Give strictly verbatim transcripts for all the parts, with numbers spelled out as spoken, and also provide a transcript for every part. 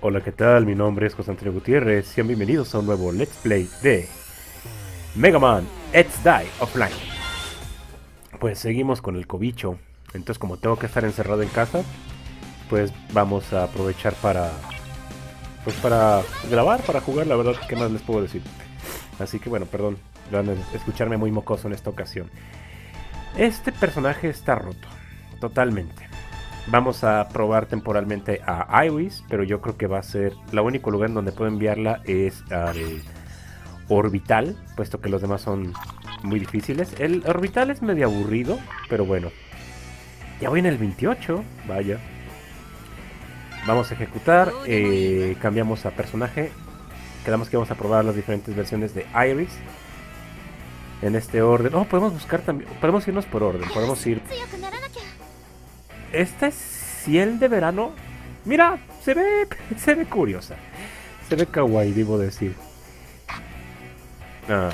Hola, ¿qué tal? Mi nombre es José Antonio Gutiérrez, sean bienvenidos a un nuevo Let's Play de Mega Man X Dive Offline. Pues seguimos con el cobicho. Entonces, como tengo que estar encerrado en casa, pues vamos a aprovechar para pues para grabar, para jugar, la verdad, ¿qué más les puedo decir? Así que bueno, perdón, van a escucharme muy mocoso en esta ocasión. Este personaje está roto, totalmente. Vamos a probar temporalmente a Iris, pero yo creo que va a ser... La único lugar en donde puedo enviarla es al Orbital, puesto que los demás son muy difíciles. El Orbital es medio aburrido, pero bueno. Ya voy en el veintiocho, vaya. Vamos a ejecutar, eh, cambiamos a personaje. Quedamos que vamos a probar las diferentes versiones de Iris. En este orden... Oh, podemos buscar también... Podemos irnos por orden, podemos ir... Esta es Ciel de verano. Mira, se ve, se ve curiosa. Se ve kawaii, debo decir. Ah.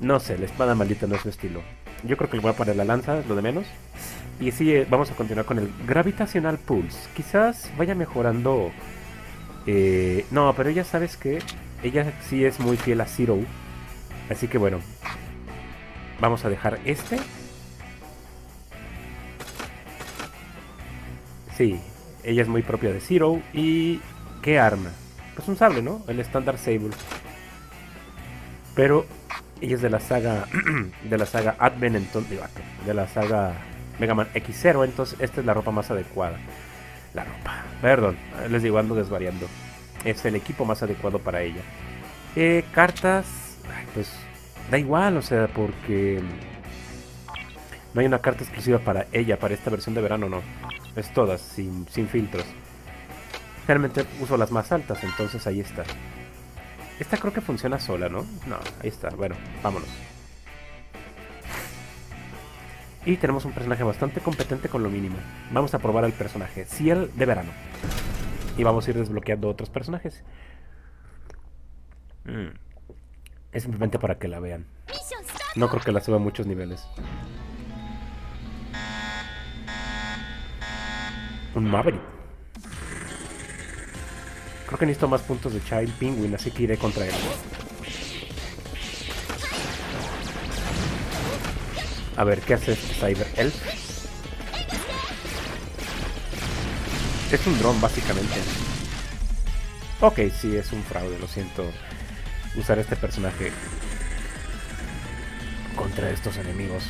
No sé, la espada maldita no es su estilo. Yo creo que le voy a poner la lanza, lo de menos. Y sí, vamos a continuar con el Gravitacional Pulse. Quizás vaya mejorando... Eh, no, pero ya sabes que ella sí es muy fiel a Zero. Así que bueno. Vamos a dejar este... Sí, ella es muy propia de Zero. ¿Y qué arma? Pues un sable, ¿no? El estándar Sable. Pero ella es de la saga... de la saga Advent, entonces... De la saga Mega Man X cero, entonces esta es la ropa más adecuada. La ropa... Perdón, les digo, ando desvariando. Es el equipo más adecuado para ella. Eh, cartas... Ay, pues da igual, o sea, porque... No hay una carta exclusiva para ella, para esta versión de verano, no. Es todas, sin, sin filtros. Realmente uso las más altas, entonces ahí está. Esta creo que funciona sola, ¿no? No, ahí está, bueno, vámonos. Y tenemos un personaje bastante competente con lo mínimo. Vamos a probar al personaje, Ciel de verano. Y vamos a ir desbloqueando otros personajes. Mm. Es simplemente para que la vean. No creo que la suba a muchos niveles. Un Maverick. Creo que necesito más puntos de Chill Penguin, así que iré contra él. A ver, ¿qué hace este Cyber Elf? Es un dron, básicamente. Ok, sí, es un fraude, lo siento. Usar este personaje contra estos enemigos,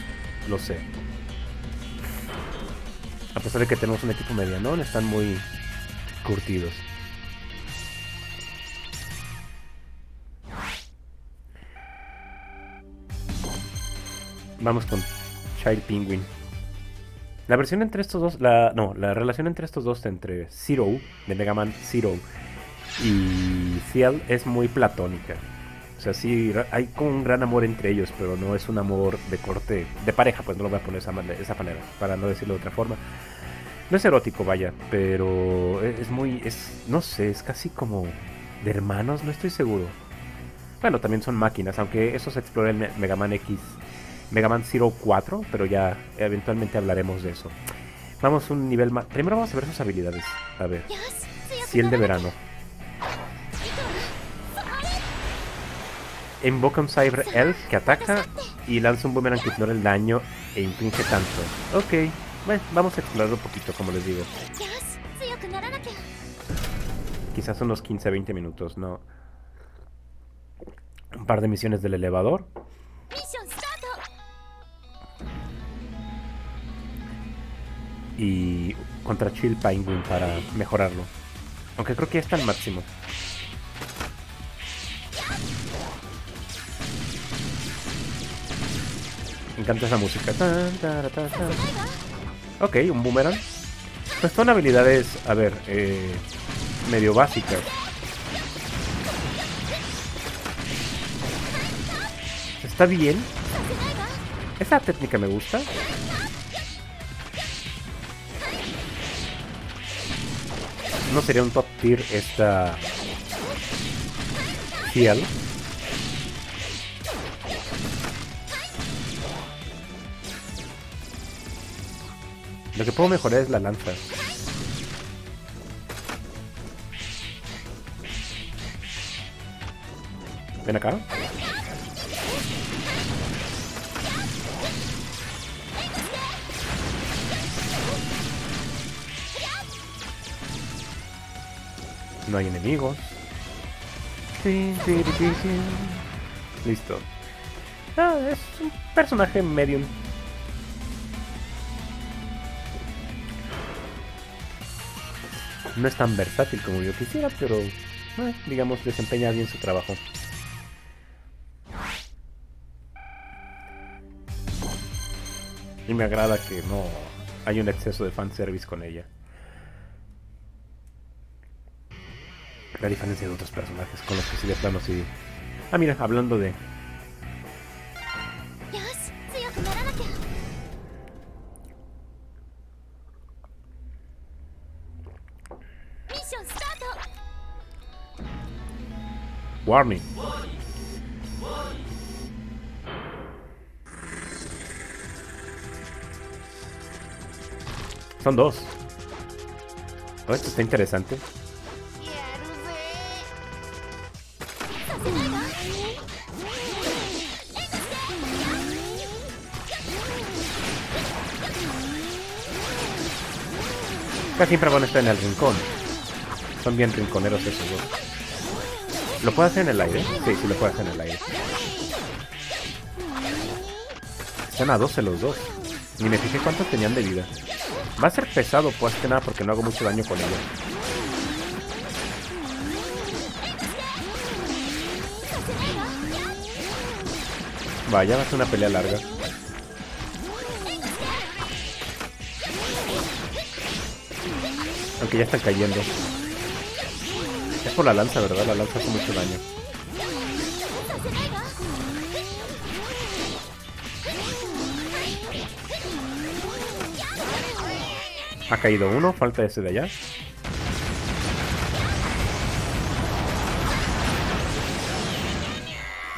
lo sé. A pesar de que tenemos un equipo medianón, están muy curtidos. Vamos con Chill Penguin. La versión entre estos dos, la, no, la relación entre estos dos, entre Zero, de Mega Man Zero, y Ciel, es muy platónica. O sea, sí, hay como un gran amor entre ellos, pero no es un amor de corte, de pareja, pues no lo voy a poner de esa manera, para no decirlo de otra forma. No es erótico, vaya, pero es muy, es, no sé, es casi como de hermanos, no estoy seguro. Bueno, también son máquinas, aunque eso se explora en Mega Man X, Mega Man Zero cuatro, pero ya eventualmente hablaremos de eso. Vamos a un nivel más, primero vamos a ver sus habilidades, a ver, Ciel de verano. Invoca un Cyber Elf que ataca y lanza un Boomerang que ignora el daño e inflige tanto. Ok, bueno, vamos a explorarlo un poquito, como les digo. Quizás unos quince a veinte minutos, ¿no? Un par de misiones del elevador. Y contra Chill Penguin para mejorarlo. Aunque creo que ya está al máximo. Me encanta esa música. Tan, tan, tan, tan. Ok, un boomerang. Pues son habilidades, a ver, eh, medio básicas. Está bien. Esa técnica me gusta. No sería un top tier esta... Ciel. Lo que puedo mejorar es la lanza. Ven acá. No hay enemigos. Listo. Ah, es un personaje medium. No es tan versátil como yo quisiera, pero eh, digamos desempeña bien su trabajo. Y me agrada que no hay un exceso de fanservice con ella. La diferencia de otros personajes con los que sí de plano sí. Ah, mira, hablando de... Warning. Son dos. Oh, esto está interesante. Casi siempre van a estar en el rincón. Son bien rinconeros esos dos. ¿Lo puedo hacer en el aire? Sí, sí lo puedo hacer en el aire. Están a doce los dos. Ni me fijé cuántos tenían de vida. Va a ser pesado, pues que nada, porque no hago mucho daño con ellos. Vaya, va a ser una pelea larga. Aunque ya están cayendo. Es por la lanza, ¿verdad? La lanza hace mucho daño. Ha caído uno, falta ese de allá.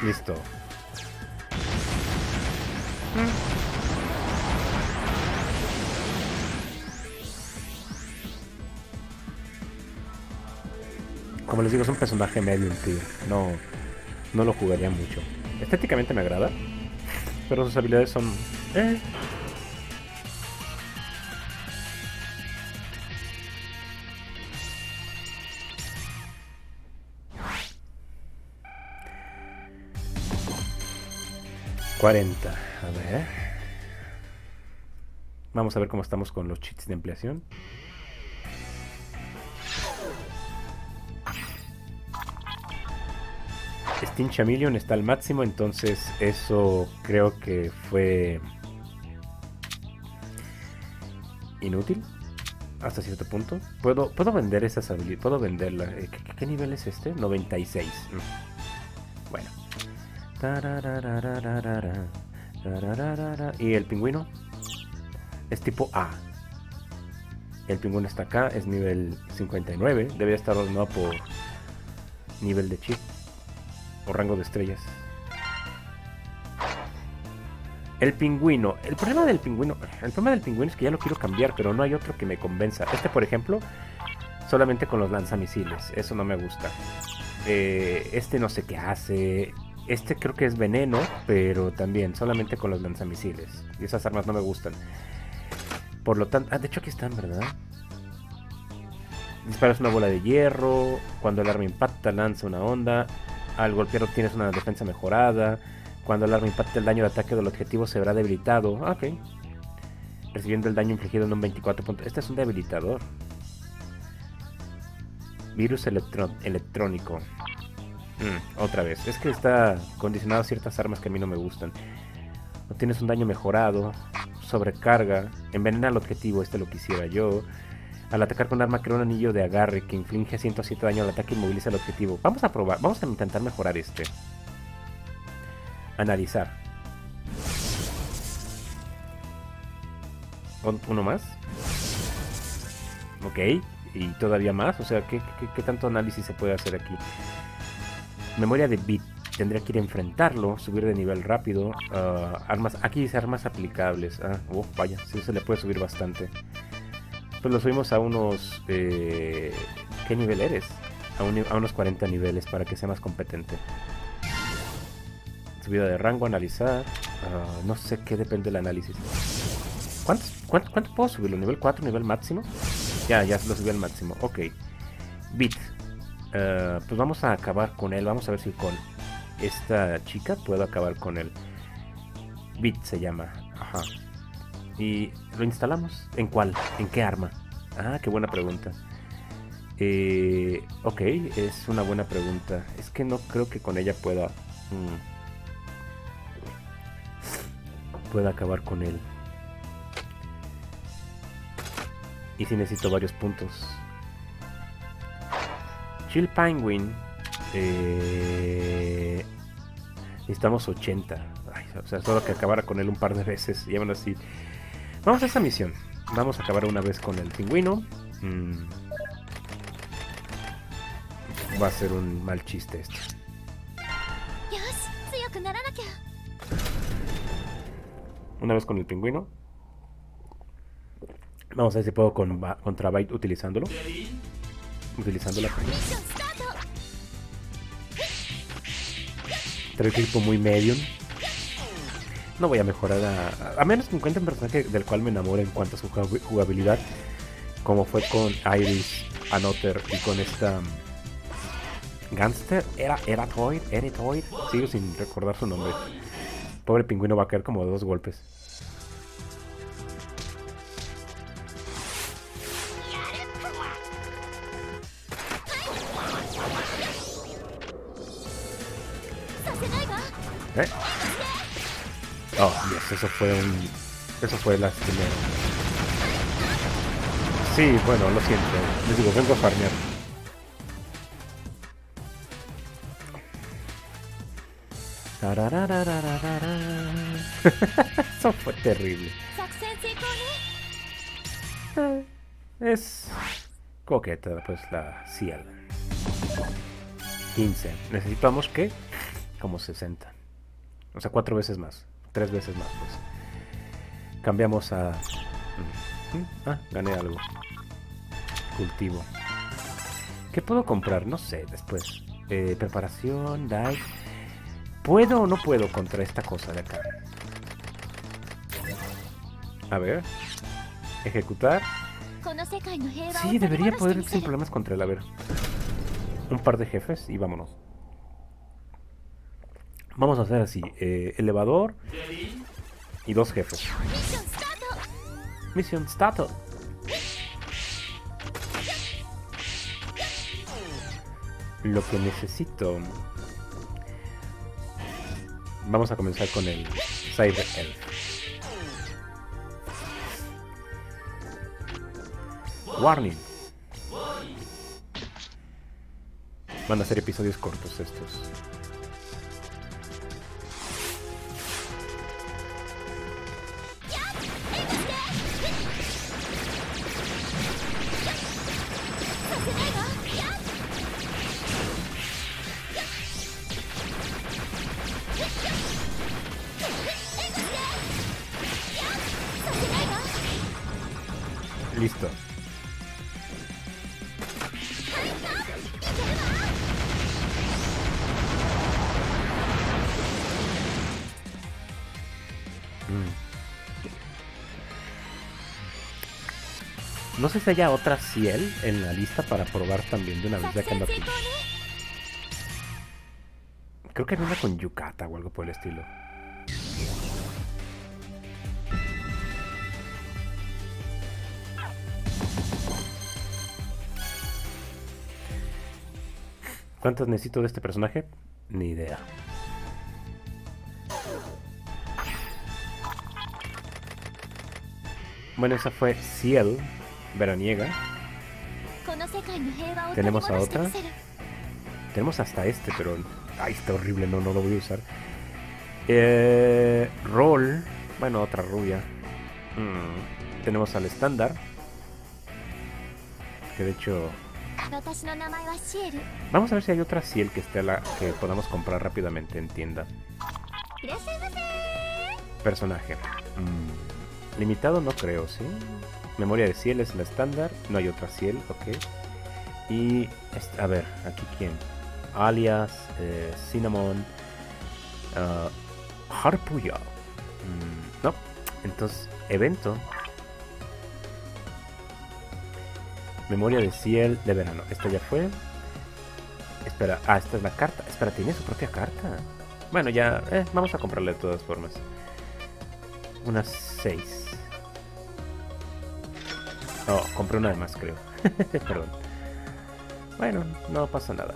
Listo. Como les digo, es un personaje medio, tío. No, no lo jugaría mucho. Estéticamente me agrada, pero sus habilidades son... Eh. cuarenta. A ver. Vamos a ver cómo estamos con los cheats de ampliación. Pincha Million está al máximo, entonces eso creo que fue inútil hasta cierto punto. Puedo, puedo vender esas habilidades, puedo venderlas. ¿Qué, qué, ¿Qué nivel es este? noventa y seis. Bueno. Y el pingüino es tipo A. El pingüino está acá, es nivel cincuenta y nueve. Debería estar ordenado por nivel de chip. O rango de estrellas. El pingüino. El problema del pingüino. El problema del pingüino es que ya lo quiero cambiar, pero no hay otro que me convenza. Este, por ejemplo, solamente con los lanzamisiles. Eso no me gusta. Eh, este no sé qué hace. Este creo que es veneno, pero también solamente con los lanzamisiles. Y esas armas no me gustan. Por lo tanto... Ah, de hecho aquí están, ¿verdad? Disparas una bola de hierro. Cuando el arma impacta, lanza una onda. Al golpear obtienes una defensa mejorada. Cuando el arma impacte, el daño de ataque del objetivo se verá debilitado. Ok. Recibiendo el daño infligido en un veinticuatro puntos. Este es un debilitador. Virus electrónico. Mm, otra vez. Es que está condicionado a ciertas armas que a mí no me gustan. Obtienes un daño mejorado. Sobrecarga. Envenena al objetivo. Este lo quisiera yo. Al atacar con arma crea un anillo de agarre que inflige ciento siete daño al ataque y inmoviliza el objetivo. Vamos a probar, vamos a intentar mejorar este. Analizar. ¿Uno más? Ok, y todavía más, o sea, ¿qué, qué, qué tanto análisis se puede hacer aquí? Memoria de Beat. Tendría que ir a enfrentarlo, subir de nivel rápido. Uh, armas, aquí dice armas aplicables. Ah, oh, vaya, sí se le puede subir bastante. Pues lo subimos a unos... Eh, ¿Qué nivel eres? A, un, a unos cuarenta niveles para que sea más competente. subida de rango, analizar. Uh, no sé qué depende del análisis. ¿Cuántos, cuánto, ¿Cuánto puedo subirlo? ¿Nivel cuatro? ¿Nivel máximo? Ya, ya lo subí al máximo. Ok. Beat. Uh, pues vamos a acabar con él. Vamos a ver si con esta chica puedo acabar con él. Beat se llama. Ajá. ¿Y lo instalamos? ¿En cuál? ¿En qué arma? Ah, qué buena pregunta. Eh, ok, es una buena pregunta. Es que no creo que con ella pueda hmm, pueda acabar con él. Y si necesito varios puntos. Chill Penguin, eh, necesitamos ochenta. Ay, o sea, solo que acabara con él un par de veces. Y bueno, así vamos a esta misión. Vamos a acabar una vez con el pingüino. hmm. Va a ser un mal chiste esto. Una vez con el pingüino. Vamos a ver si puedo con, contra Byte utilizándolo. Utilizándola. Trae tipo muy medium. No voy a mejorar a... A menos que encuentre un personaje del cual me enamore en cuanto a su jugabilidad. Como fue con Iris, Anotter y con esta... Gangster, era Eratoid, Eratoid, sigo sin recordar su nombre. Pobre pingüino va a caer como dos golpes. ¿Eh? Oh, Dios, eso fue un... Eso fue lástima. Sí, bueno, lo siento. Les digo, vengo a farmear. Eso fue terrible. Es coqueta, pues, la Ciel. quince. Necesitamos que como sesenta. O sea, cuatro veces más. Tres veces más, pues. Cambiamos a... Ah, gané algo. Cultivo. ¿Qué puedo comprar? No sé, después. Eh, preparación, dive... ¿Puedo o no puedo contra esta cosa de acá? A ver. Ejecutar. Sí, debería poder sin problemas contra él. A ver. Un par de jefes y vámonos. Vamos a hacer así. Eh, elevador. Y dos jefes. Misión Stato. Lo que necesito... Vamos a comenzar con el Cyber Elf. Warning. Van a ser episodios cortos estos. Listo. Mm. No sé si haya otra Ciel en la lista para probar también de una vez, ya que ando aquí. Creo que hay una con Yucata o algo por el estilo. ¿Cuántas necesito de este personaje? Ni idea. Bueno, esa fue Ciel veraniega. Tenemos a otra. Tenemos hasta este, pero... Ay, está horrible, no, no lo voy a usar. Eh, Roll. Bueno, otra rubia. Mm. Tenemos al estándar. Que de hecho... Vamos a ver si hay otra Ciel que esté la que podamos comprar rápidamente en tienda. Personaje. Mm. Limitado no creo, ¿sí? Memoria de Ciel es la estándar. No hay otra Ciel, ok. Y, a ver, aquí quién. Alias, eh, Cinnamon, Uh, Harpuyo. Mm, no. Entonces, evento. Memoria de Ciel de verano. Esta ya fue. Espera. Ah, esta es la carta. Espera, tiene su propia carta. Bueno, ya. Eh, vamos a comprarle de todas formas. Unas seis. Oh, compré una de más, creo. Perdón. Bueno, no pasa nada.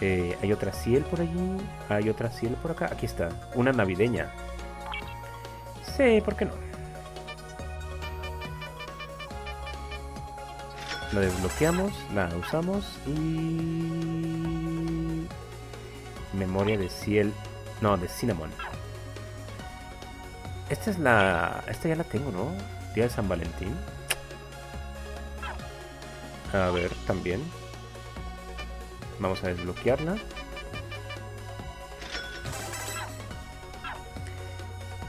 Eh, hay otra Ciel por allí. Hay otra Ciel por acá. Aquí está. Una navideña. Sí, ¿por qué no? La desbloqueamos, la usamos y... Memoria de Ciel... No, de Cinnamon. Esta es la... Esta ya la tengo, ¿no? Día de San Valentín. A ver, también. Vamos a desbloquearla.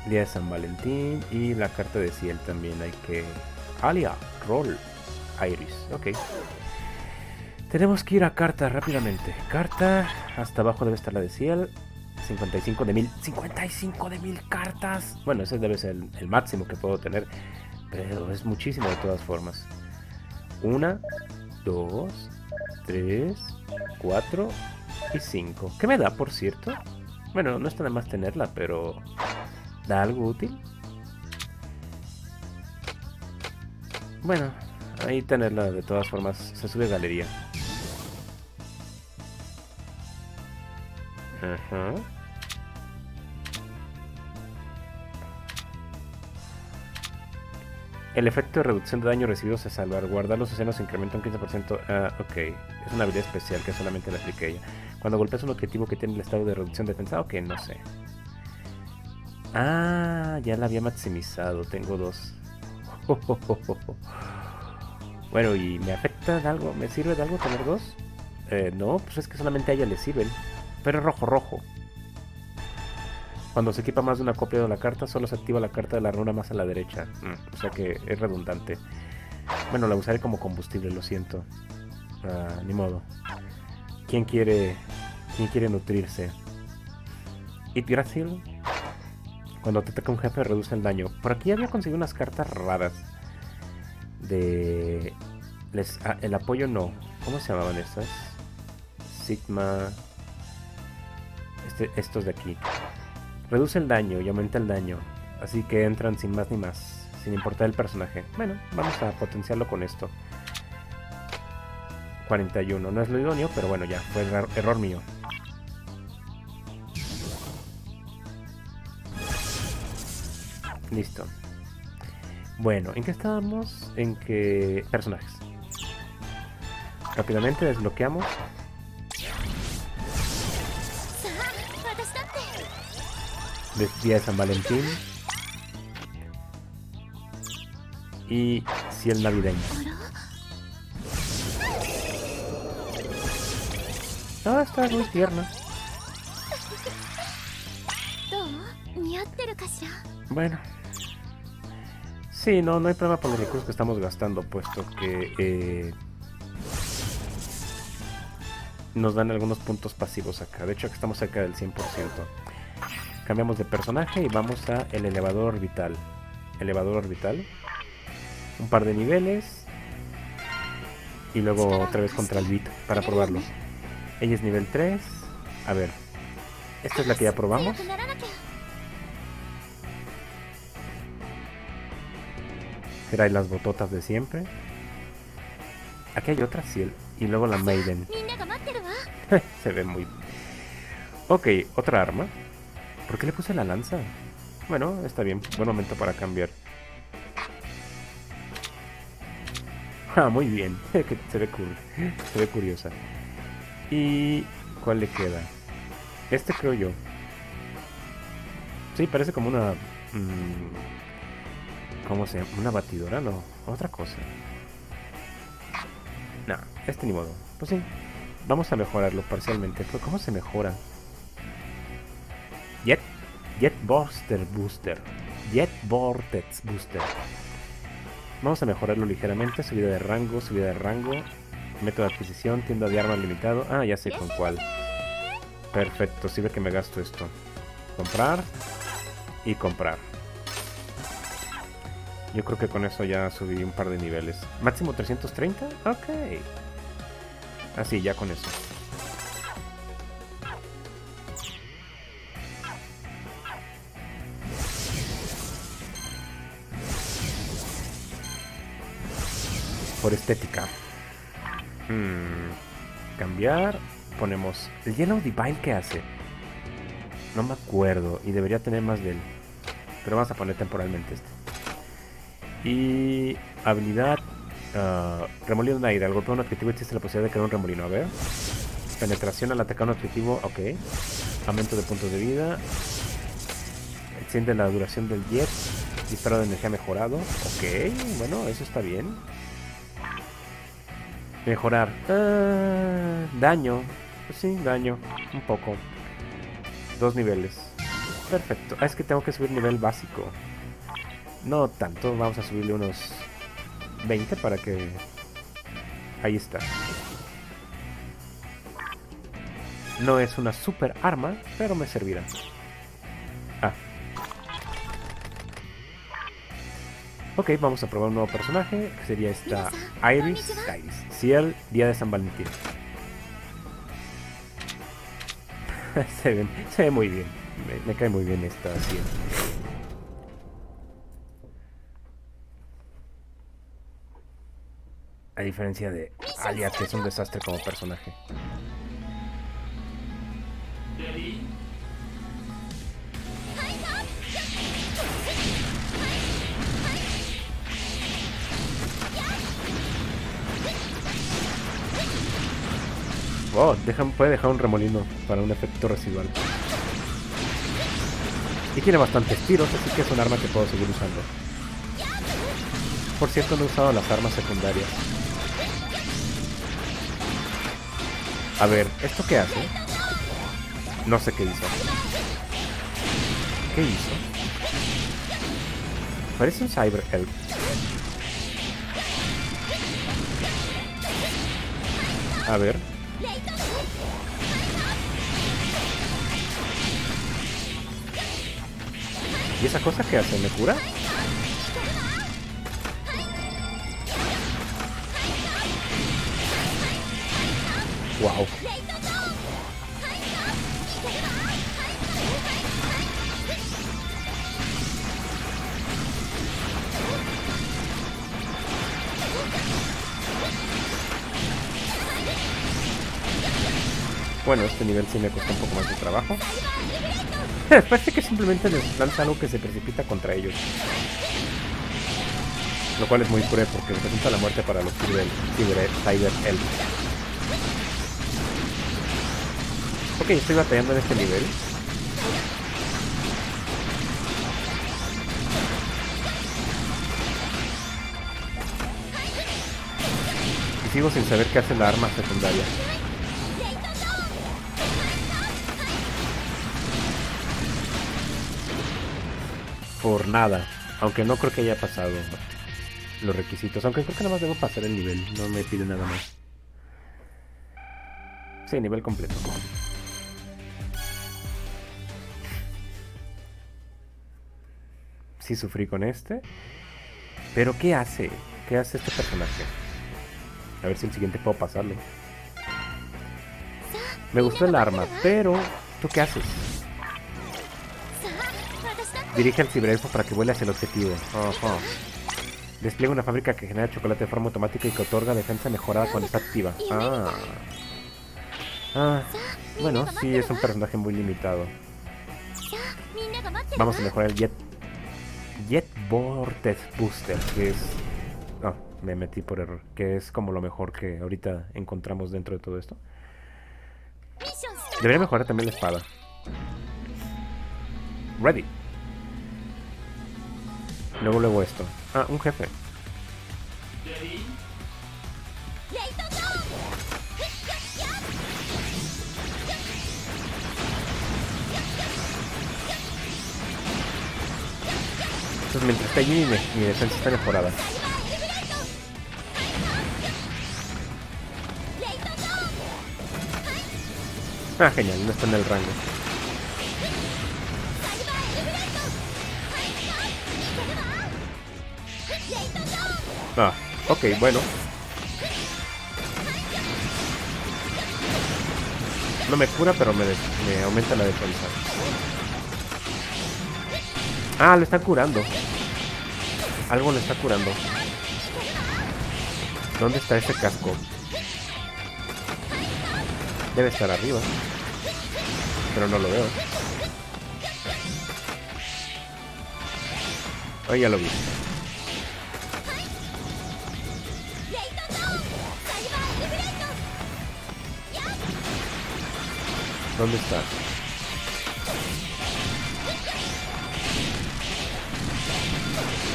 Día de San Valentín y la carta de Ciel también hay que... Alia, Roll. Iris, ok. Tenemos que ir a carta rápidamente. Carta, hasta abajo debe estar la de Ciel. cincuenta y cinco de mil. ¡cincuenta y cinco de mil cartas! Bueno, ese debe ser el, el máximo que puedo tener. Pero es muchísimo de todas formas. Una, dos, tres, cuatro y cinco. ¿Qué me da, por cierto? Bueno, no está de más tenerla, pero... ¿da algo útil? Bueno... ahí tenerla de todas formas, se sube a galería. Ajá. El efecto de reducción de daño recibido se salvar. Guardar los escenos incrementa un quince por ciento. Ah, uh, ok. Es una habilidad especial que solamente la apliqué ella. Cuando golpeas un objetivo que tiene el estado de reducción de defensa, ok, no sé. Ah, ya la había maximizado. Tengo dos. Oh, oh, oh, oh. Bueno, ¿y me afecta de algo? ¿Me sirve de algo tener dos? Eh, no, pues es que solamente a ella le sirven. Pero rojo, rojo. Cuando se equipa más de una copia de la carta, solo se activa la carta de la runa más a la derecha. Mm, o sea que es redundante. Bueno, la usaré como combustible, lo siento. Ah, ni modo. ¿Quién quiere, quién quiere nutrirse? It Gracil. Cuando te ataca un jefe, reduce el daño. Por aquí había conseguido unas cartas raras. De... Les... Ah, el apoyo no. ¿Cómo se llamaban estas? Sigma... Este, estos de aquí. Reduce el daño y aumenta el daño. Así que entran sin más ni más. Sin importar el personaje. Bueno, vamos a potenciarlo con esto. cuarenta y uno. No es lo idóneo, pero bueno, ya. Fue error, error mío. Listo. Bueno, ¿en qué estábamos? En que... personajes. Rápidamente desbloqueamos. Día de San Valentín. Y Ciel navideño. Ah, está muy tierna. Bueno. Sí, no, no hay problema por los recursos que estamos gastando, puesto que eh, nos dan algunos puntos pasivos acá. De hecho, que estamos cerca del cien por ciento. Cambiamos de personaje y vamos a el elevador orbital. Elevador orbital. Un par de niveles. Y luego otra vez contra el Beat para probarlo. Ella es nivel tres. A ver. Esta es la que ya probamos. Trae las bototas de siempre. Aquí hay otra Ciel. Y luego la Maiden. Se ve muy... Ok, otra arma. ¿Por qué le puse la lanza? Bueno, está bien. Buen momento para cambiar. Ah, muy bien. Se ve cool. Se ve curiosa. ¿Y cuál le queda? Este creo yo. Sí, parece como una... Mmm... ¿Cómo se llama? ¿Una batidora? No, otra cosa. No, este ni modo. Pues sí, vamos a mejorarlo parcialmente. Pero ¿cómo se mejora? Jet, Jet Vortex Booster. Jet Vortex Booster. Vamos a mejorarlo ligeramente. Subida de rango, subida de rango. Método de adquisición, tienda de armas limitado. Ah, ya sé con cuál. Perfecto, sirve que me gasto esto. Comprar y comprar. Yo creo que con eso ya subí un par de niveles. ¿Máximo trescientos treinta? Ok. Así, ya con eso. Por estética. Hmm. Cambiar. Ponemos... ¿El Yellow Devil qué hace? No me acuerdo. Y debería tener más de él. Pero vamos a poner temporalmente este. Y... habilidad... Uh, remolino de aire. Al golpear un objetivo existe la posibilidad de crear un remolino. A ver. Penetración al atacar un objetivo. Ok. Aumento de puntos de vida. Extiende la duración del jet. Disparo de energía mejorado. Ok. Bueno, eso está bien. Mejorar. Ah, daño. Pues sí, daño. Un poco. Dos niveles. Perfecto. Ah, es que tengo que subir nivel básico. No tanto. Vamos a subirle unos veinte para que... Ahí está. No es una super arma, pero me servirá. Ah. Ok, vamos a probar un nuevo personaje, que sería esta Iris. Iris. Ciel, día de San Valentín. se, ven, se ve muy bien. Me, me cae muy bien esta Ciel. A diferencia de Alia, que es un desastre como personaje. Oh, dejan, puede dejar un remolino para un efecto residual. Y tiene bastantes tiros, así que es un arma que puedo seguir usando. Por cierto, no he usado las armas secundarias. A ver, ¿esto qué hace? No sé qué hizo. ¿Qué hizo? Parece un Cyber Elf. A ver. ¿Y esa cosa qué hace? ¿Me cura? ¡Wow! Bueno, este nivel sí me costó un poco más de trabajo. Parece que simplemente les lanza algo que se precipita contra ellos. Lo cual es muy cruel porque representa la muerte para los Cyber Elf. Ok, estoy batallando en este nivel. Y sigo sin saber qué hace la arma secundaria. Por nada, aunque no creo que haya pasado los requisitos, aunque creo que nada más debo pasar el nivel, no me pide nada más. Sí, nivel completo. Sí sufrí con este, pero ¿qué hace? ¿Qué hace este personaje? A ver si el siguiente puedo pasarlo. Me gustó el arma, pero ¿tú qué haces? Dirige al Cyber Elfo para que vuele hacia el objetivo. Uh-huh. Despliega una fábrica que genera chocolate de forma automática y que otorga defensa mejorada cuando está activa. Ah. Ah. Bueno, sí, es un personaje muy limitado. Vamos a mejorar el Jet. Jet Vortex Booster, que es... Ah, oh, me metí por error. Que es como lo mejor que ahorita encontramos dentro de todo esto. Debería mejorar también la espada. Ready. Luego, luego esto. Ah, un jefe. Entonces, mientras está allí, mi, mi defensa está mejorada. Ah, genial, no está en el rango. Ah, ok, bueno. No me cura, pero me, me aumenta la defensa. Ah, lo está curando. Algo le está curando. ¿Dónde está ese casco? Debe estar arriba. Pero no lo veo. Oh, ya lo vi. ¿Dónde está?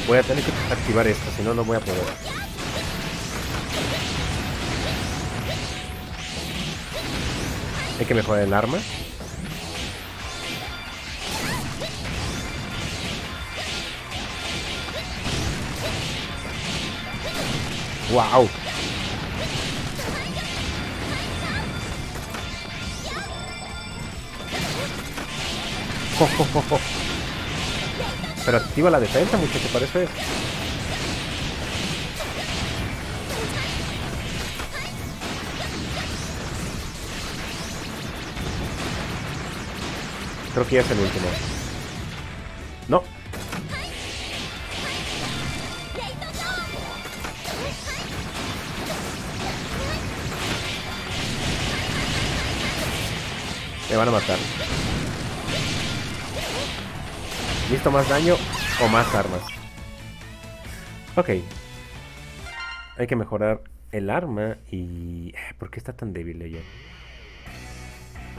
Voy a tener que activar esto, si no, no voy a poder. Hay que mejorar el arma. ¡Wow! Oh, oh, oh, oh. Pero activa la defensa, muchacho, parece. Creo que ya es el último. No. Me van a matar. ¿Listo más daño o más armas? Ok. Hay que mejorar el arma y... ¿Por qué está tan débil ella?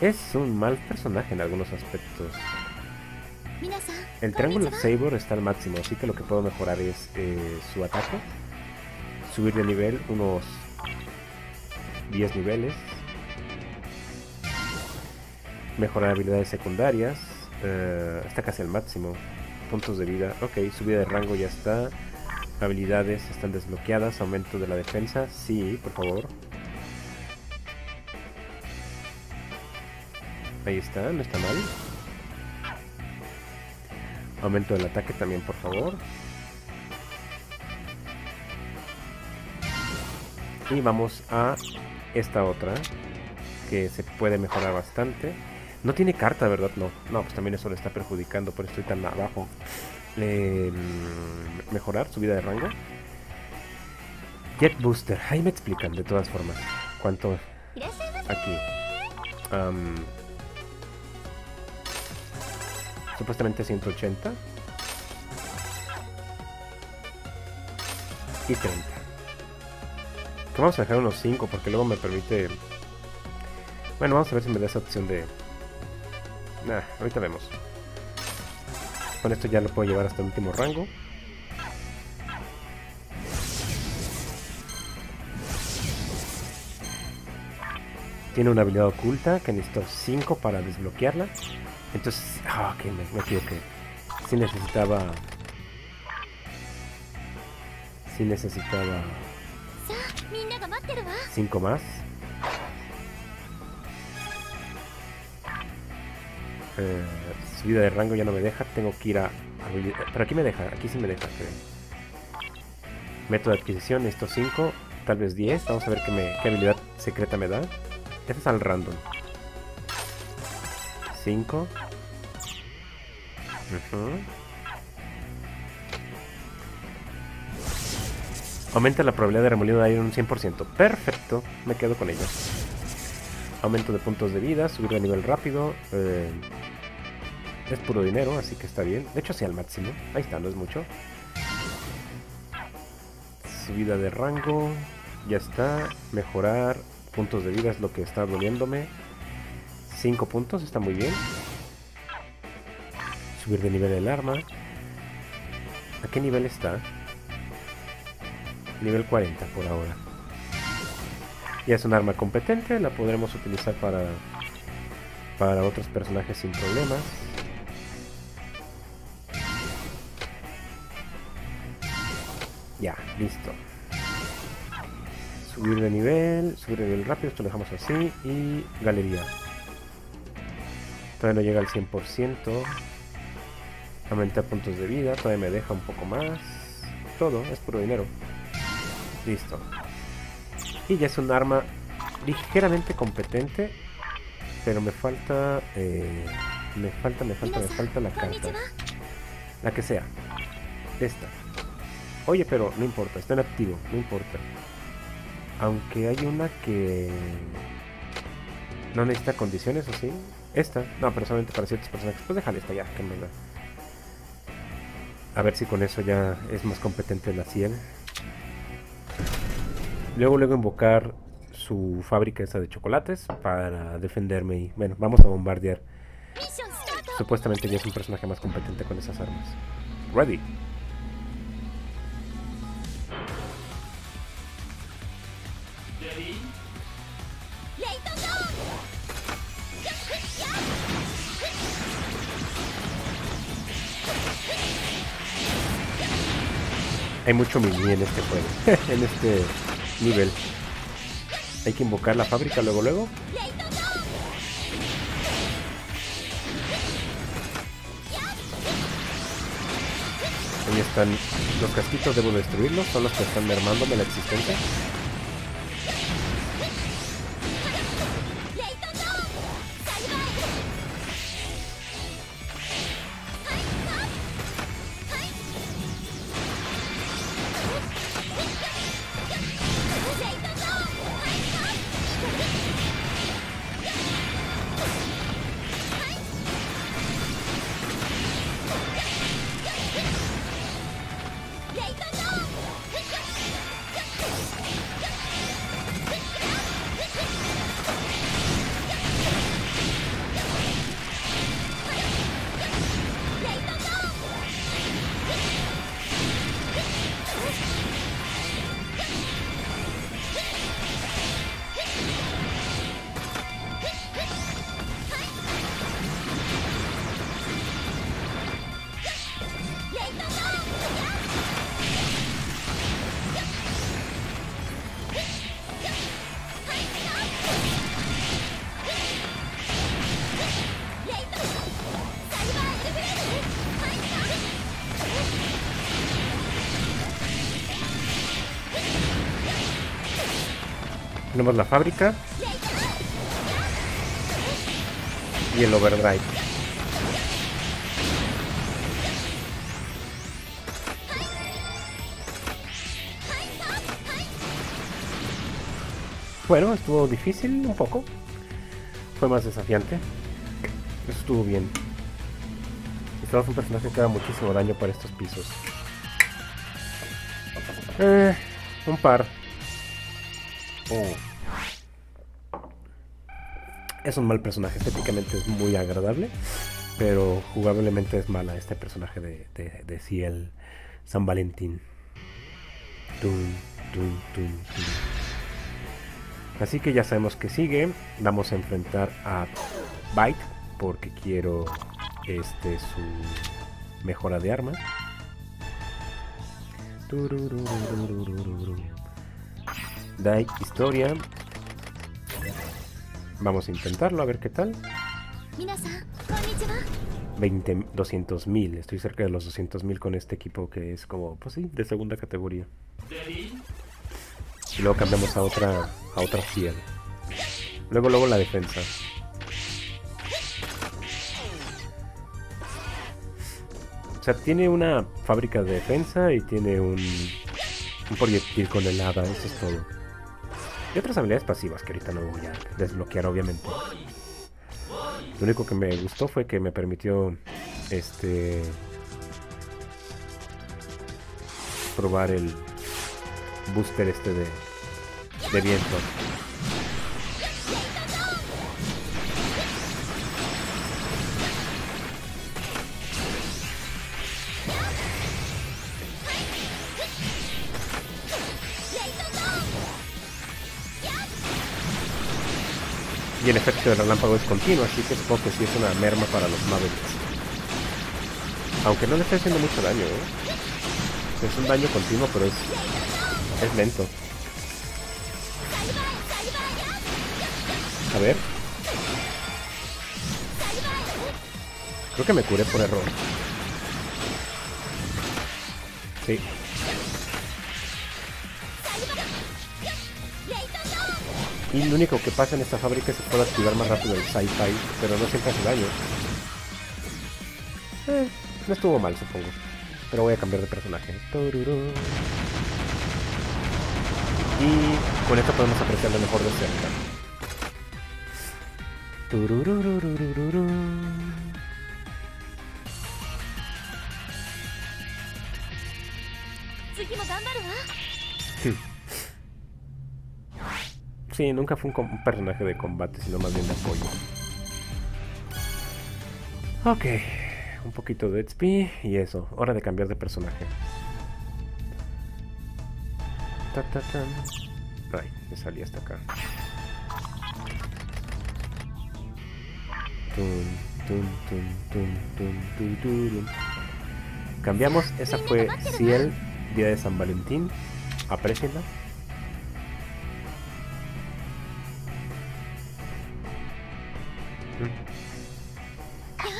Es un mal personaje en algunos aspectos. El Triángulo Sabor está al máximo, así que lo que puedo mejorar es eh, su ataque. Subir de nivel unos diez niveles. Mejorar habilidades secundarias. Uh, está casi al máximo. Puntos de vida, ok, subida de rango ya está. Habilidades están desbloqueadas. Aumento de la defensa, sí, por favor. Ahí está, no está mal. Aumento del ataque también, por favor. Y vamos a esta otra, que se puede mejorar bastante. No tiene carta, ¿verdad? No, no, pues también eso le está perjudicando, por eso estoy tan abajo. Eh, mejorar, subida de rango. Jet Booster, ahí me explican, de todas formas. ¿Cuánto? Aquí. Um, supuestamente ciento ochenta. Y treinta. Que vamos a dejar unos cinco, porque luego me permite... Bueno, vamos a ver si me da esa opción de... Nah, ahorita vemos. Con esto ya lo puedo llevar hasta el último rango. Tiene una habilidad oculta que necesito cinco para desbloquearla. Entonces... Ah, oh, ok, me, me equivoqué. Sí necesitaba... Sí necesitaba... cinco más. Eh, subida de rango ya no me deja. Tengo que ir a... a pero aquí me deja. Aquí sí me deja, creo. Método de adquisición. Estos cinco. Tal vez diez. Vamos a ver qué, me, qué habilidad secreta me da. Este es al random. cinco. Uh-huh. Aumenta la probabilidad de remolino de aire en un cien por ciento. Perfecto. Me quedo con ella. Aumento de puntos de vida, subir de nivel rápido. Eh, es puro dinero, así que está bien. De hecho, sí, al máximo. Ahí está, no es mucho. Subida de rango. Ya está. Mejorar. Puntos de vida es lo que está doliéndome. cinco puntos, está muy bien. Subir de nivel el arma. ¿A qué nivel está? Nivel cuarenta por ahora. Ya es un arma competente, la podremos utilizar para, para otros personajes sin problemas. Ya, listo. Subir de nivel, subir de nivel rápido, esto lo dejamos así. Y galería. Todavía no llega al cien por ciento. Aumentar puntos de vida. Todavía me deja un poco más. Todo, es puro dinero. Listo. Y ya es un arma ligeramente competente. Pero me falta... Eh, me falta, me falta, me falta la carta. La que sea. Esta. Oye, pero no importa. Está en activo. No importa. Aunque hay una que... No necesita condiciones, ¿o sí? Esta. No, pero solamente para ciertas personas. Pues déjale esta ya, que en verdad. A ver si con eso ya es más competente la Ciel. Luego, luego invocar su fábrica esa de chocolates para defenderme y... Bueno, vamos a bombardear. Supuestamente ya es un personaje más competente con esas armas. Ready. Hay mucho mini en este juego, en este nivel. Hay que invocar la fábrica luego, luego. Ahí están los casquitos, debo destruirlos, son los que están mermándome la existencia. Tenemos la fábrica y el overdrive. Bueno, estuvo difícil un poco. Fue más desafiante. Eso estuvo bien. Este es un personaje que da muchísimo daño para estos pisos. Eh, un par. Oh. Es un mal personaje, estéticamente es muy agradable, pero jugablemente es mala este personaje de, de, de Ciel San Valentín. Dun, dun, dun, dun. Así que ya sabemos que sigue. Vamos a enfrentar a Byte porque quiero este su mejora de arma. Dai, historia. Vamos a intentarlo, a ver qué tal. veinte, doscientos mil, estoy cerca de los doscientos mil con este equipo que es como, pues sí, de segunda categoría. Y luego cambiamos a otra, a otra Ciel. Luego, luego la defensa. O sea, tiene una fábrica de defensa y tiene un... un proyectil con helada, eso es todo. Y otras habilidades pasivas que ahorita no voy a desbloquear, obviamente. Lo único que me gustó fue que me permitió este probar el booster este de, de viento. Y el efecto del relámpago es continuo, así que supongo que sí es una merma para los Mavericks. Aunque no le está haciendo mucho daño, ¿eh? Es un daño continuo, pero es, es lento. A ver. Creo que me curé por error. Sí. Y lo único que pasa en esta fábrica es que se puede activar más rápido el sci-fi, pero no siempre hace daño. Eh, no estuvo mal, supongo. Pero voy a cambiar de personaje. Tururú. Y con esto podemos apreciarlo mejor de cerca. Turururururururú. Sí, nunca fue un, un personaje de combate, sino más bien de apoyo. Ok, un poquito de H P y eso. Hora de cambiar de personaje. Ta, ta, ta. Ay, me salí hasta acá. Tum, tum, tum, tum, tum, tum, tum, tum. Cambiamos, esa fue Ciel, día de San Valentín. Aprecienla.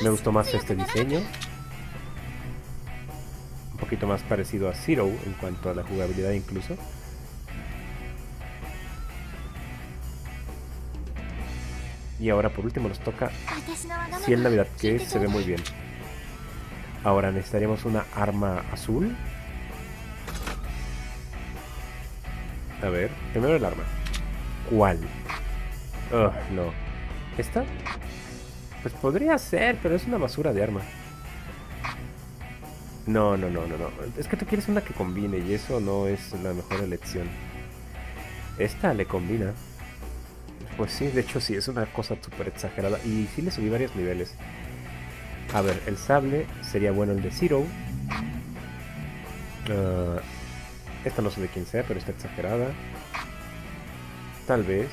Me gustó más este diseño. Un poquito más parecido a Zero en cuanto a la jugabilidad incluso. Y ahora por último nos toca Ciel Navidad, que se ve muy bien. Ahora necesitaríamos una arma azul. A ver, primero el arma. ¿Cuál? Oh, no. ¿Esta? Pues podría ser, pero es una basura de arma. No, no, no, no, no. Es que tú quieres una que combine y eso no es la mejor elección. Esta le combina. Pues sí, de hecho sí, es una cosa súper exagerada. Y sí le subí varios niveles. A ver, el sable sería bueno el de Zero. Uh, esta no sé de quién sea, pero está exagerada. Tal vez.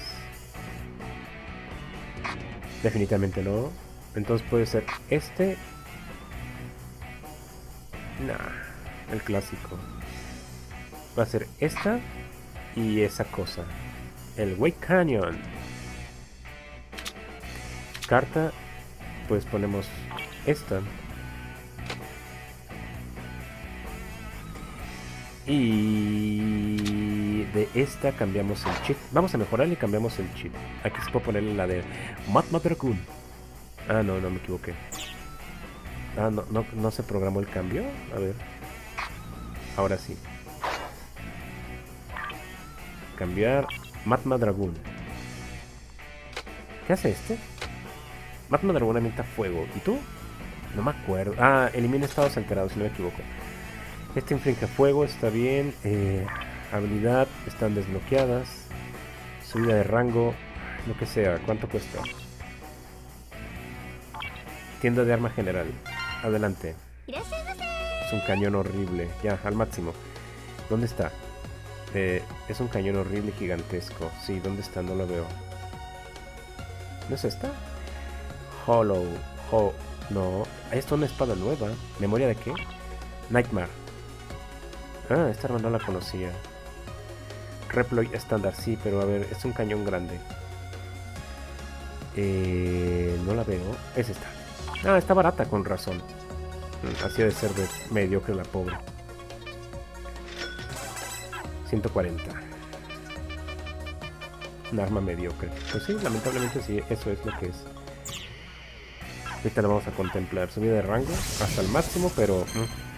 Definitivamente no. Entonces puede ser este. Nah, el clásico. Va a ser esta y esa cosa. El Way Canyon. Carta, pues ponemos esta. Y de esta cambiamos el chip. Vamos a mejorarle y cambiamos el chip. Aquí se puede ponerle la de Matma Dragun. Ah, no, no me equivoqué. Ah, no, no, no se programó el cambio. A ver. Ahora sí. Cambiar. Matma Dragun. ¿Qué hace este? Matma Dragun avienta fuego. ¿Y tú? No me acuerdo. Ah, elimina estados alterados, si no me equivoco. Este infringe fuego, está bien. Eh, habilidad, están desbloqueadas. Subida de rango, lo que sea. ¿Cuánto cuesta? Tienda de arma general. Adelante. Es un cañón horrible. Ya, al máximo. ¿Dónde está? Eh, es un cañón horrible gigantesco. Sí, ¿dónde está? No lo veo. ¿No es esta? Hollow Ho. No. Ahí está una espada nueva. ¿Memoria de qué? Nightmare. Ah, esta arma no la conocía. Reploy estándar, sí, pero a ver, es un cañón grande. Eh, no la veo. Es esta. Ah, está barata, con razón. Así ha de ser de mediocre la pobre. ciento cuarenta. Un arma mediocre. Pues sí, lamentablemente sí, eso es lo que es. Ahorita la vamos a contemplar. Subida de rango hasta el máximo, pero... Mm.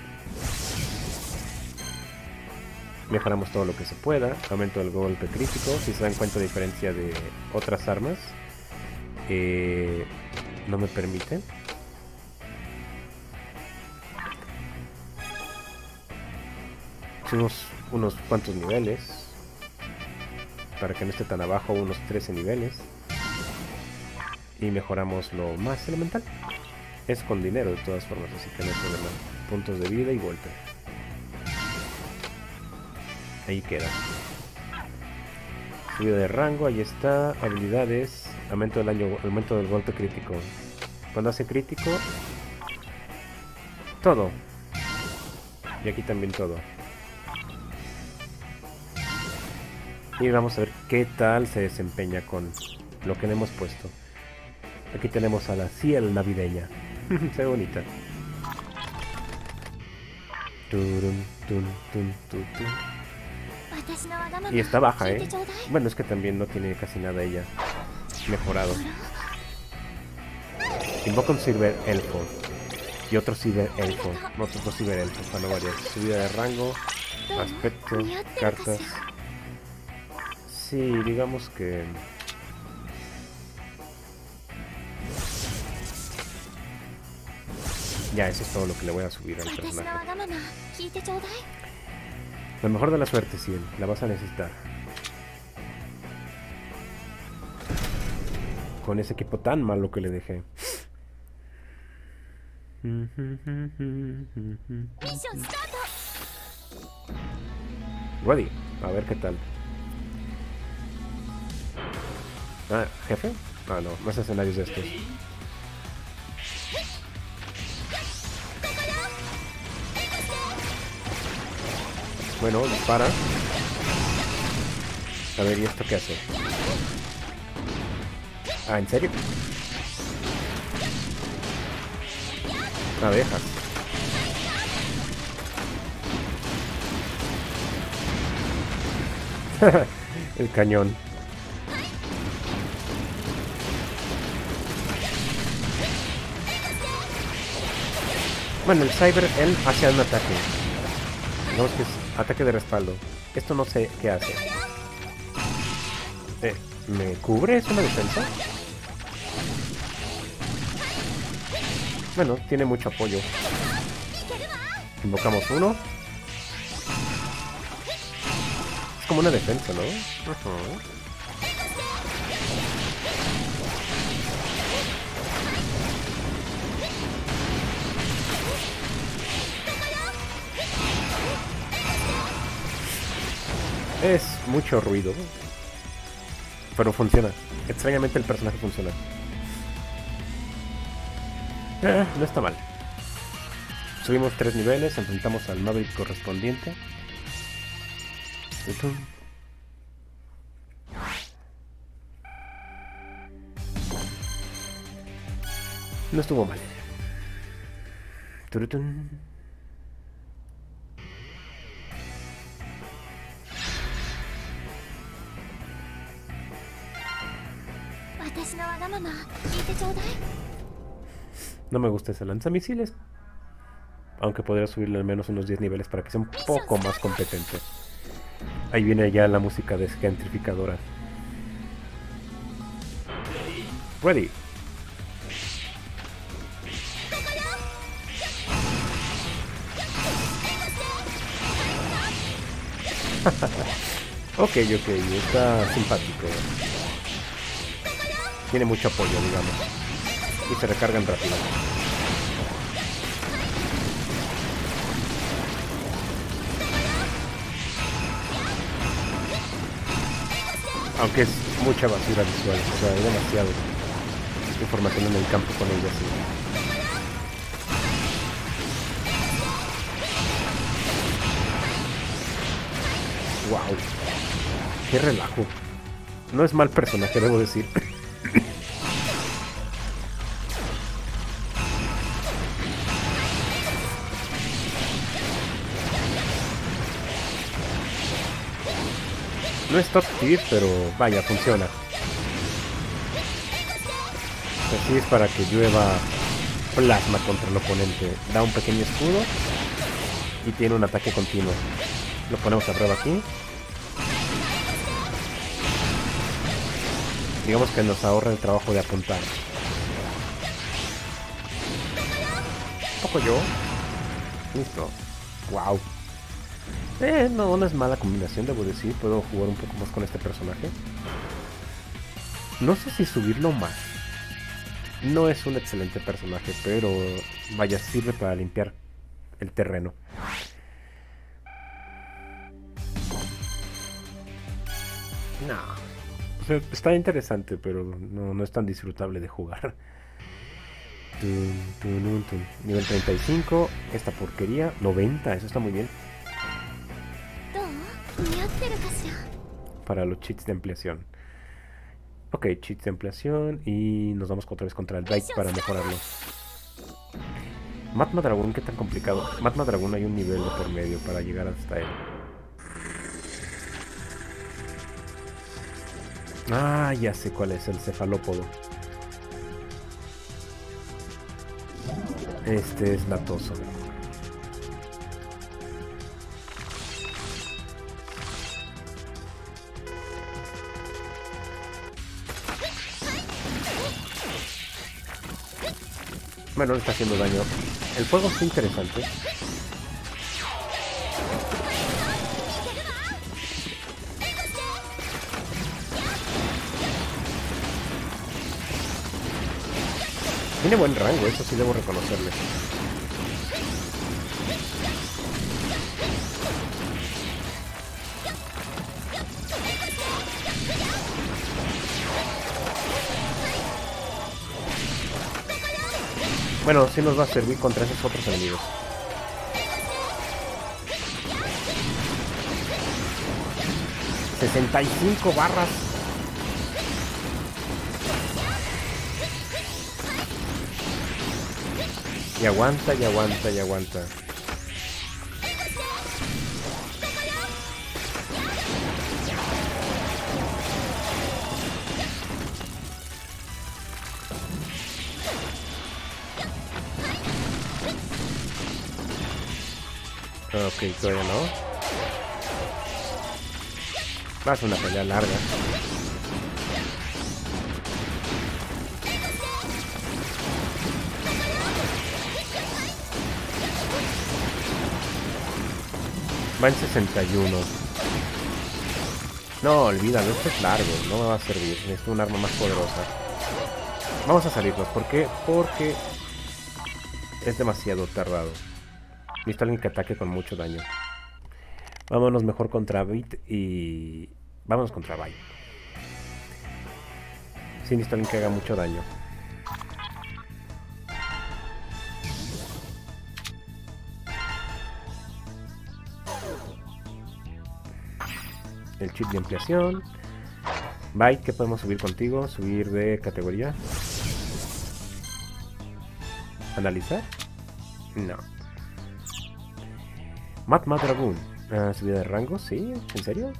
Mejoramos todo lo que se pueda. Aumento del golpe crítico. Si se dan cuenta de diferencia de otras armas. Eh, no me permiten. Subimos unos cuantos niveles para que no esté tan abajo, unos trece niveles, y mejoramos lo más elemental. Es con dinero de todas formas, así que no hay problema. Puntos de vida y golpe, ahí queda. Subida de rango, ahí está. Habilidades, aumento del daño, aumento del golpe crítico cuando hace crítico, todo, y aquí también todo. Y vamos a ver qué tal se desempeña con lo que le hemos puesto. Aquí tenemos a la Ciel navideña. Se ve bonita. Y está baja, ¿eh? Bueno, es que también no tiene casi nada ella mejorado. Invoca un Silver Elfo y otro Cyber Elfo. Otros dos Cyber Elfos para no variar. Subida de rango, aspecto, cartas. Sí, digamos que... ya, eso es todo lo que le voy a subir al personaje. La mejor de la suerte, Ciel. La vas a necesitar. Con ese equipo tan malo que le dejé. Ready. A ver qué tal. Ah, ¿jefe? Ah, no. Más escenarios de estos. Bueno, dispara. A ver, ¿y esto qué hace? Ah, ¿en serio? Abejas. El cañón. Bueno, el Cyber Elf hace un ataque. Digamos que es ataque de respaldo. Esto no sé qué hace. Eh, ¿me cubre? ¿Es una defensa? Bueno, tiene mucho apoyo. Invocamos uno. Es como una defensa, ¿no? Uh-huh. Es mucho ruido. Pero funciona. Extrañamente el personaje funciona. Eh, no está mal. Subimos tres niveles, enfrentamos al Maverick correspondiente. No estuvo mal. No me gusta ese lanzamisiles. Aunque podría subirle al menos unos diez niveles para que sea un poco más competente. Ahí viene ya la música desgentrificadora. Ready. Ok, ok, está simpático. Tiene mucho apoyo, digamos. Y se recargan rápido. Aunque es mucha basura visual, o sea, hay demasiado información en el campo con ella. Sí. Wow, qué relajo. No es mal personaje, debo decir. No es top tier, pero vaya, funciona. Así es para que llueva plasma contra el oponente. Da un pequeño escudo y tiene un ataque continuo. Lo ponemos a prueba aquí. Digamos que nos ahorra el trabajo de apuntar. Un poco yo. Listo. Wow. Eh, no, no es mala combinación, debo decir. Puedo jugar un poco más con este personaje. No sé si subirlo más. No es un excelente personaje, pero vaya, sirve para limpiar el terreno. No. Está interesante, pero no, no es tan disfrutable de jugar. Nivel treinta y cinco. Esta porquería, noventa, eso está muy bien. Para los cheats de ampliación. Ok, cheats de ampliación. Y nos vamos otra vez contra el Byte para mejorarlo. Matma Dragun, ¿qué tan complicado? Matma Dragun hay un nivel de por medio para llegar hasta él. Ah, ya sé cuál es, el cefalópodo. Este es latoso. Bueno, le está haciendo daño. El fuego está interesante. Tiene buen rango, eso sí debo reconocerle. Bueno, sí nos va a servir contra esos otros enemigos. sesenta y cinco barras. Y aguanta, y aguanta, y aguanta. Ok, todavía no. Va a ser una pelea larga. Va en sesenta y uno. No, olvídalo, esto es largo, no me va a servir. Necesito un arma más poderosa. Vamos a salirnos, ¿por qué? Porque es demasiado tardado. Necesito alguien que ataque con mucho daño. Vámonos mejor contra Beat y... Vámonos contra Byte. Sí, necesito alguien que haga mucho daño. El chip de ampliación. Byte, ¿qué podemos subir contigo? Subir de categoría. Analizar. No. Matma Dragun, uh, subida de rango, sí, ¿en serio?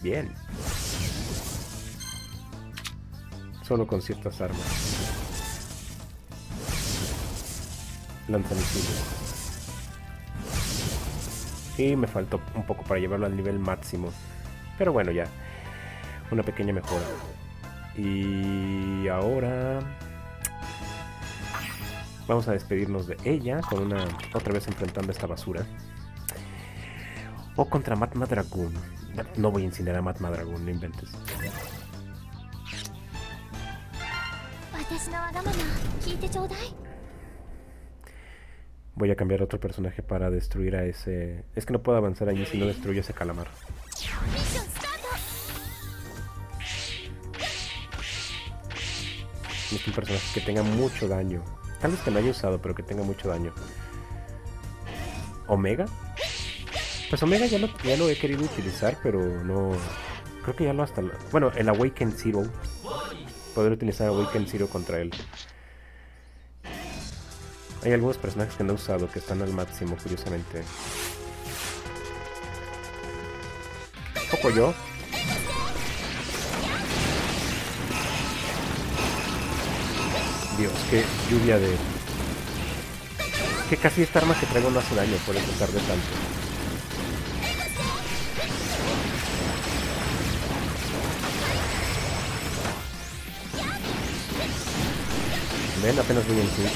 Bien. Solo con ciertas armas. Lanzamisiles. Y me faltó un poco para llevarlo al nivel máximo. Pero bueno, ya. Una pequeña mejora. Y ahora... Vamos a despedirnos de ella con una... Otra vez enfrentando esta basura. O contra Matma Dragun. No voy a incinerar a Matma Dragun, no inventes. Voy a cambiar otro personaje para destruir a ese... Es que no puedo avanzar allí si no destruyo ese calamar. Es un personaje que tenga mucho daño. Tal vez que no haya usado, pero que tenga mucho daño. ¿Omega? Pues Omega ya lo, ya lo he querido utilizar, pero no... Creo que ya lo hasta... Lo, bueno, el Awaken Zero. Poder utilizar Awaken Zero contra él. Hay algunos personajes que no he usado, que están al máximo, curiosamente. Poco yo. Dios, qué lluvia de... Que casi esta arma que traigo no hace daño, por eso tarde tanto. Ven, apenas voy en cinco.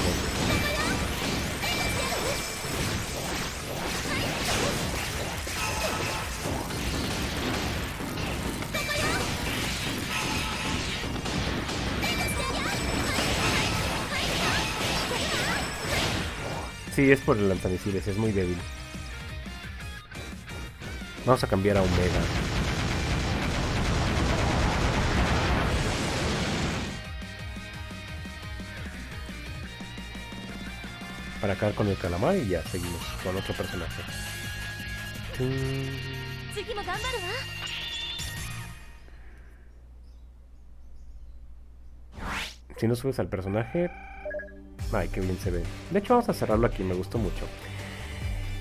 Sí, es por el lanzamisiles, es muy débil. Vamos a cambiar a Omega. Para acabar con el calamar y ya seguimos con otro personaje. Si no subes al personaje, Ay, qué bien se ve. De hecho, vamos a cerrarlo aquí, me gustó mucho.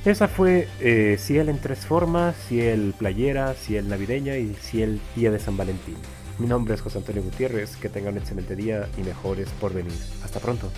Esa fue eh, Ciel en tres formas, Ciel playera, Ciel navideña y Ciel día de San Valentín. Mi nombre es José Antonio Gutiérrez, que tengan un excelente día y mejores por venir. Hasta pronto.